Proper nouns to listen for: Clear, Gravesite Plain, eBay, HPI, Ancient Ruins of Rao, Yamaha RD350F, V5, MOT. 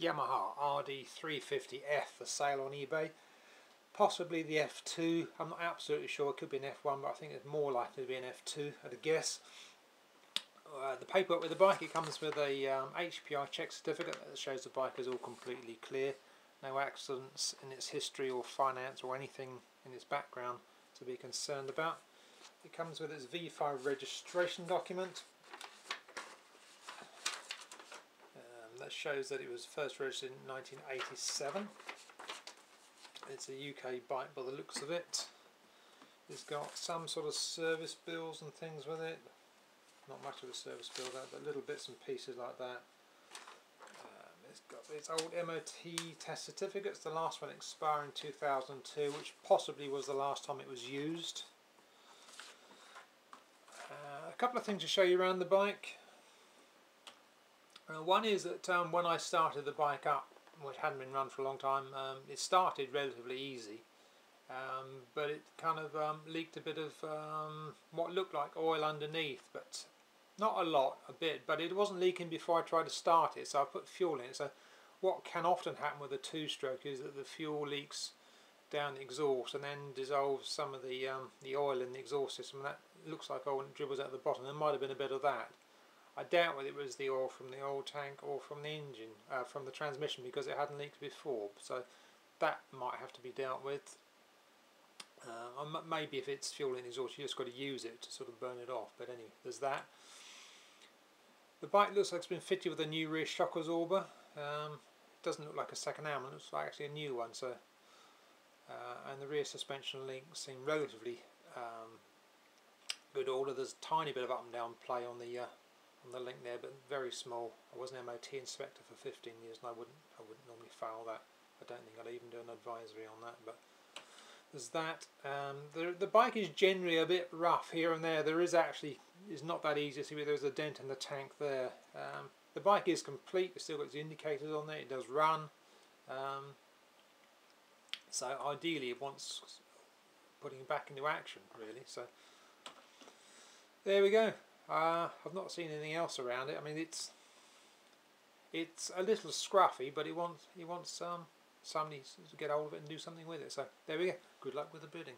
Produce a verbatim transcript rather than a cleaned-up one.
Yamaha R D three fifty F for sale on eBay. Possibly the F two, I'm not absolutely sure, it could be an F one, but I think it's more likely to be an F two, I'd guess. Uh, the paperwork with the bike, it comes with a um, H P I check certificate that shows the bike is all completely clear. No accidents in its history or finance or anything in its background to be concerned about. It comes with its V five registration document. Um, that shows that it was first registered in nineteen eighty-seven. It's a U K bike by the looks of it. It's got some sort of service bills and things with it. Not much of a service bill, that, but little bits and pieces like that. Um, it's got its old M O T test certificates, the last one expired in two thousand two, which possibly was the last time it was used. Uh, a couple of things to show you around the bike. Uh, one is that um, when I started the bike up, which hadn't been run for a long time, um, it started relatively easy, um, but it kind of um, leaked a bit of um, what looked like oil underneath, but not a lot, a bit, but it wasn't leaking before I tried to start it, so I put fuel in it. So what can often happen with a two-stroke is that the fuel leaks down the exhaust and then dissolves some of the um, the oil in the exhaust system, and that looks like oil and dribbles out the bottom. There might have been a bit of that. I doubt whether it was the oil from the oil tank or from the engine, uh, from the transmission, because it hadn't leaked before, so that might have to be dealt with. Uh, maybe if it's fuel in exhaust, you just got to use it to sort of burn it off, but anyway, there's that. The bike looks like it's been fitted with a new rear shock absorber. Um, it doesn't look like a second hand one, it looks like actually a new one, so, uh, and the rear suspension links seem relatively um, good order. There's a tiny bit of up and down play on the uh, on the link there, but very small. I was an M O T inspector for fifteen years, and I wouldn't I wouldn't normally foul that. I don't think I'd even do an advisory on that, but there's that. Um, the, the bike is generally a bit rough here and there. There is actually, it's not that easy to see, but there's a dent in the tank there. Um, the bike is complete, it's still got its indicators on there, it does run. Um, so ideally it wants putting it back into action, really. So there we go. Uh, I've not seen anything else around it. I mean, it's it's a little scruffy, but it wants it wants um, somebody to get hold of it and do something with it. So there we go. Good luck with the bidding.